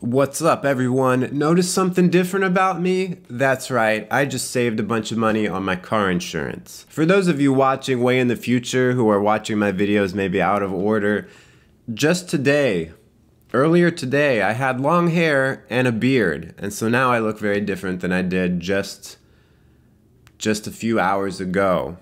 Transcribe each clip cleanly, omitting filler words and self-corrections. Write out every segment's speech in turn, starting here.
What's up, everyone? Notice something different about me? That's right, I just saved a bunch of money on my car insurance. For those of you watching way in the future who are watching my videos maybe out of order, just today, earlier today, I had long hair and a beard, and so now I look very different than I did just a few hours ago,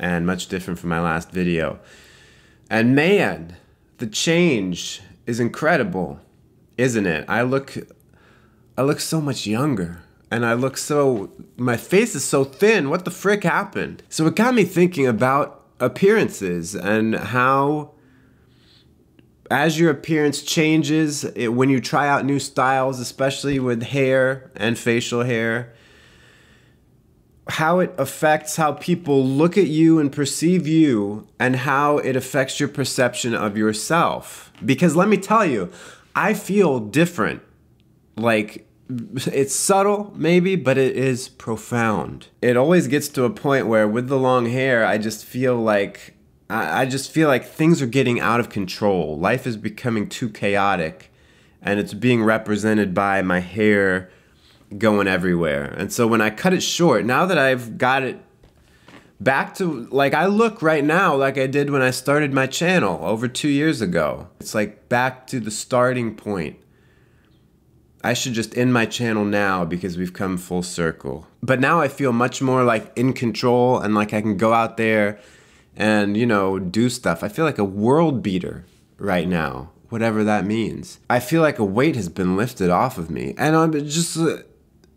and much different from my last video. And man, the change is incredible, isn't it? I look so much younger, and I look so, my face is so thin. What the frick happened? So it got me thinking about appearances and how, as your appearance changes, when you try out new styles, especially with hair and facial hair, how it affects how people look at you and perceive you, and how it affects your perception of yourself. Because let me tell you, I feel different. Like, it's subtle maybe, but it is profound. It always gets to a point where with the long hair, I just feel like things are getting out of control. Life is becoming too chaotic, and it's being represented by my hair going everywhere. And so when I cut it short, now that I've got it back to, like, I look right now like I did when I started my channel over 2 years ago. It's like back to the starting point. I should just end my channel now because we've come full circle. But now I feel much more like in control, and like I can go out there and, you know, do stuff. I feel like a world beater right now, whatever that means. I feel like a weight has been lifted off of me. And I'm just,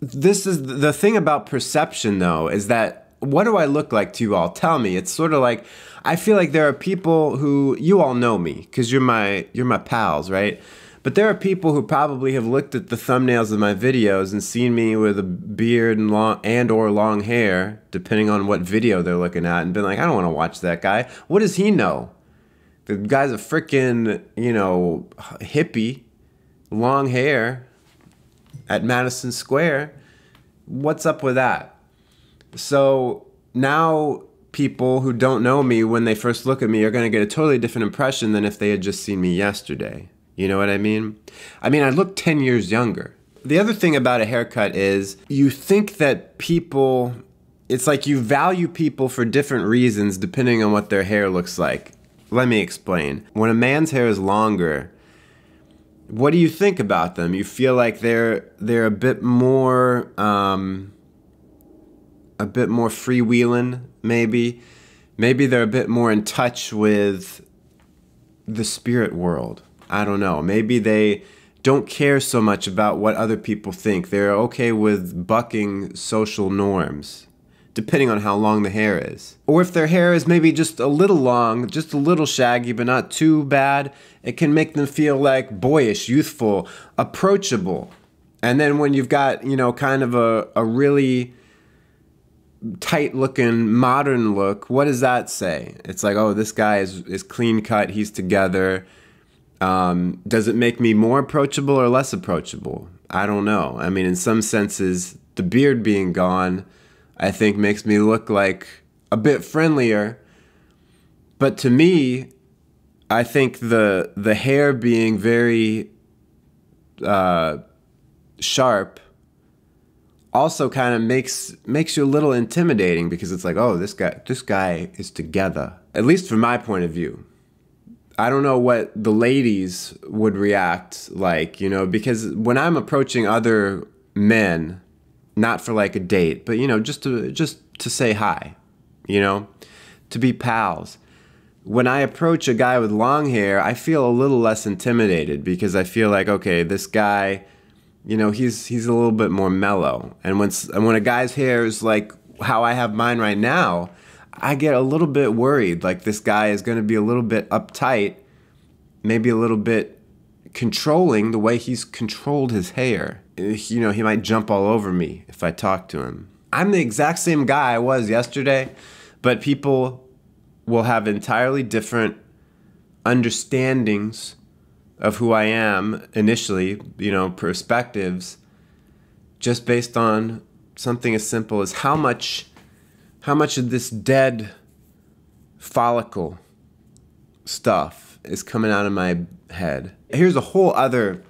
this is the thing about perception though, is that what do I look like to you all? Tell me. It's sort of like, I feel like there are people who, you all know me because you're my pals, right? But there are people who probably have looked at the thumbnails of my videos and seen me with a beard and long hair, depending on what video they're looking at, and been like, I don't want to watch that guy. What does he know? The guy's a freaking, you know, hippie, long hair at Madison Square. What's up with that? So now people who don't know me, when they first look at me, are going to get a totally different impression than if they had just seen me yesterday. You know what I mean? I mean, I look 10 years younger. The other thing about a haircut is you think that people, it's like you value people for different reasons depending on what their hair looks like. Let me explain. When a man's hair is longer, what do you think about them? You feel like they're a bit more freewheeling, maybe. Maybe they're a bit more in touch with the spirit world. I don't know. Maybe they don't care so much about what other people think. They're okay with bucking social norms, depending on how long the hair is. Or if their hair is maybe just a little long, just a little shaggy, but not too bad, it can make them feel like boyish, youthful, approachable. And then when you've got, you know, kind of a really tight-looking, modern look, what does that say? It's like, oh, this guy is clean-cut, he's together. Does it make me more approachable or less approachable? I don't know. I mean, in some senses, the beard being gone, I think, makes me look like a bit friendlier. But to me, I think the hair being very sharp also kind of makes you a little intimidating, because it's like, oh, this guy is together. At least from my point of view. I don't know what the ladies would react like, you know, because when I'm approaching other men, not for like a date, but, you know, just to say hi, you know, to be pals. When I approach a guy with long hair, I feel a little less intimidated, because I feel like, okay, this guy, you know, he's a little bit more mellow. And when a guy's hair is like how I have mine right now, I get a little bit worried, like this guy is going to be a little bit uptight, maybe a little bit controlling the way he's controlled his hair. You know, he might jump all over me if I talk to him. I'm the exact same guy I was yesterday, but people will have entirely different understandings of who I am initially, you know, perspectives, just based on something as simple as how much of this dead follicle stuff is coming out of my head. Here's a whole other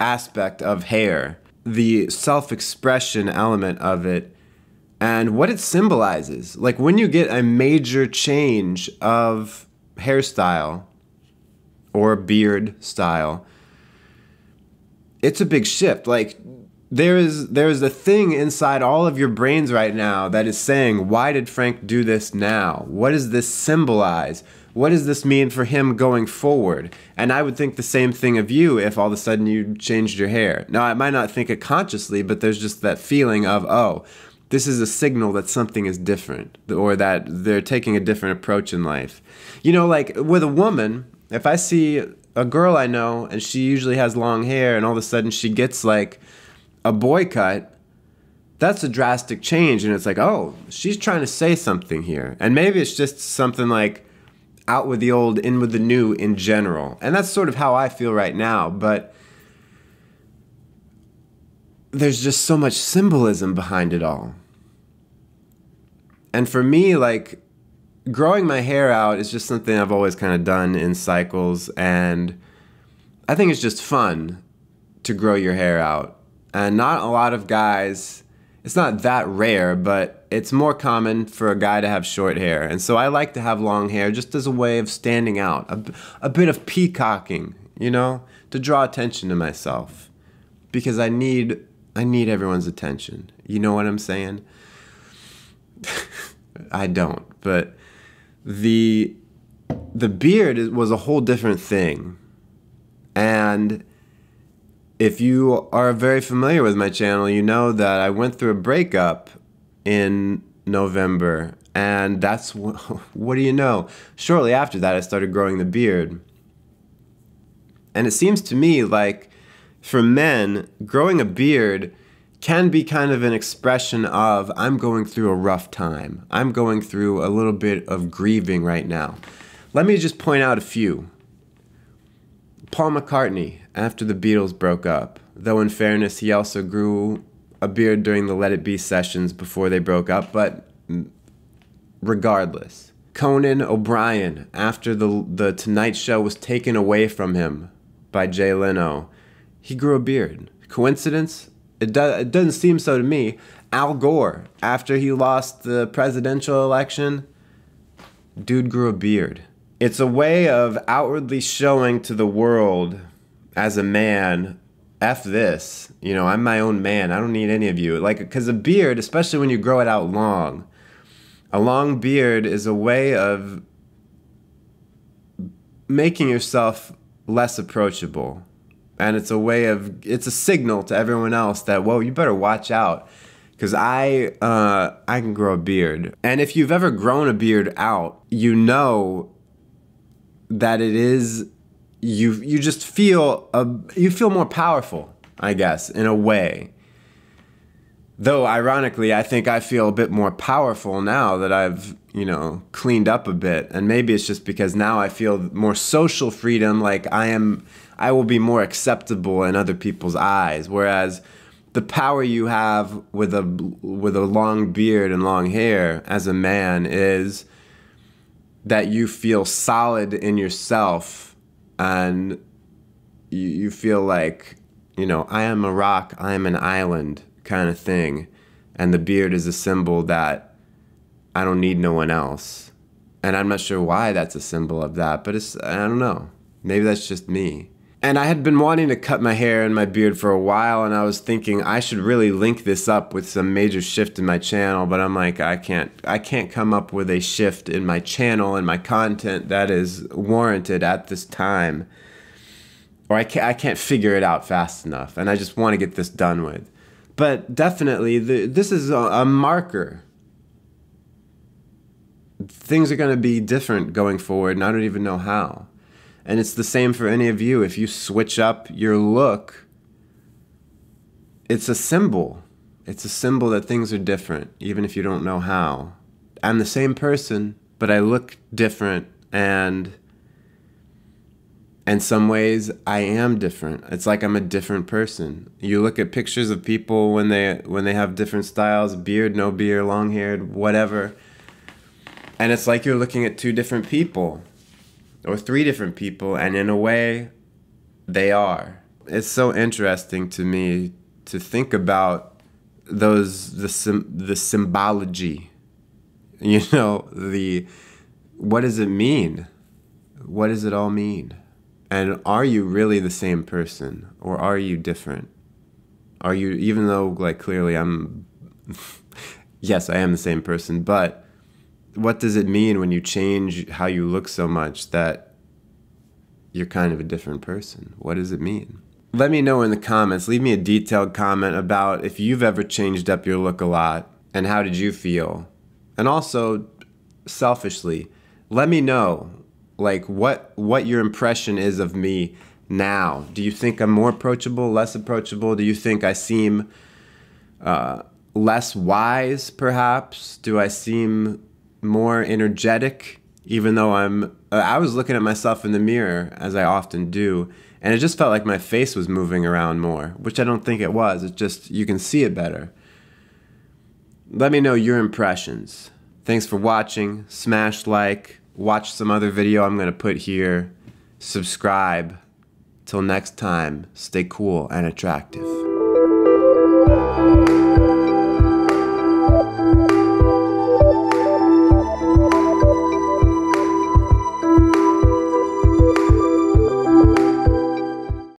aspect of hair, the self-expression element of it, and what it symbolizes. Like when you get a major change of hairstyle or beard style, it's a big shift. Like there is a thing inside all of your brains right now that is saying, why did Frank do this now? What does this symbolize? What does this mean for him going forward? And I would think the same thing of you if all of a sudden you changed your hair. Now, I might not think it consciously, but there's just that feeling of, oh, this is a signal that something is different, or that they're taking a different approach in life. You know, like with a woman, if I see a girl I know and she usually has long hair and all of a sudden she gets like a boy cut, that's a drastic change. And it's like, oh, she's trying to say something here. And maybe it's just something like, out with the old, in with the new in general. And that's sort of how I feel right now, but there's just so much symbolism behind it all. And for me, like, growing my hair out is just something I've always kind of done in cycles, and I think it's just fun to grow your hair out. And not a lot of guys, it's not that rare, but it's more common for a guy to have short hair. And so I like to have long hair just as a way of standing out, a bit of peacocking, you know, to draw attention to myself, because I need everyone's attention. You know what I'm saying? I don't, but the beard was a whole different thing. And if you are very familiar with my channel, you know that I went through a breakup in November, and that's what do you know? Shortly after that, I started growing the beard. And it seems to me like for men, growing a beard can be kind of an expression of, I'm going through a rough time. I'm going through a little bit of grieving right now. Let me just point out a few. Paul McCartney, after the Beatles broke up, though in fairness, he also grew a beard during the Let It Be sessions before they broke up, but regardless. Conan O'Brien, after the Tonight Show was taken away from him by Jay Leno, he grew a beard. Coincidence? It doesn't seem so to me. Al Gore, after he lost the presidential election, dude grew a beard. It's a way of outwardly showing to the world, as a man, F this, you know, I'm my own man. I don't need any of you. Like, because a beard, especially when you grow it out long, a long beard is a way of making yourself less approachable. And it's a way of, it's a signal to everyone else that, whoa, you better watch out, because I can grow a beard. And if you've ever grown a beard out, you know that it is, You just feel you feel more powerful, I guess, in a way. Though ironically, I think I feel a bit more powerful now that I've, you know, cleaned up a bit, and maybe it's just because now I feel more social freedom. Like I will be more acceptable in other people's eyes. Whereas the power you have with a long beard and long hair as a man is that you feel solid in yourself. And you feel like, you know, I am a rock, I am an island kind of thing. And the beard is a symbol that I don't need no one else. And I'm not sure why that's a symbol of that, but it's, I don't know. Maybe that's just me. And I had been wanting to cut my hair and my beard for a while, and I was thinking I should really link this up with some major shift in my channel, but I'm like, I can't come up with a shift in my channel and my content that is warranted at this time, or I can't figure it out fast enough, and I just want to get this done with. But definitely, this is a marker. Things are going to be different going forward, and I don't even know how. And it's the same for any of you. If you switch up your look, it's a symbol. It's a symbol that things are different, even if you don't know how. I'm the same person, but I look different, and in some ways, I am different. It's like I'm a different person. You look at pictures of people when they have different styles, beard, no beard, long-haired, whatever, and it's like you're looking at two different people, or three different people, and in a way, they are. it's so interesting to me to think about those the symbology, you know, what does it mean? What does it all mean? And are you really the same person, or are you different? Are you, even though, like, clearly I'm, yes, I am the same person, but what does it mean when you change how you look so much that you're kind of a different person? What does it mean? Let me know in the comments. Leave me a detailed comment about if you've ever changed up your look a lot, and how did you feel? And also, selfishly, let me know, like, what your impression is of me now. Do you think I'm more approachable, less approachable? Do you think I seem less wise, perhaps? Do I seem more energetic, even though I was looking at myself in the mirror, as I often do, and it just felt like my face was moving around more, which I don't think it was. It's just, you can see it better. Let me know your impressions. Thanks for watching. Smash like. Watch some other video I'm going to put here. Subscribe. Till next time, stay cool and attractive.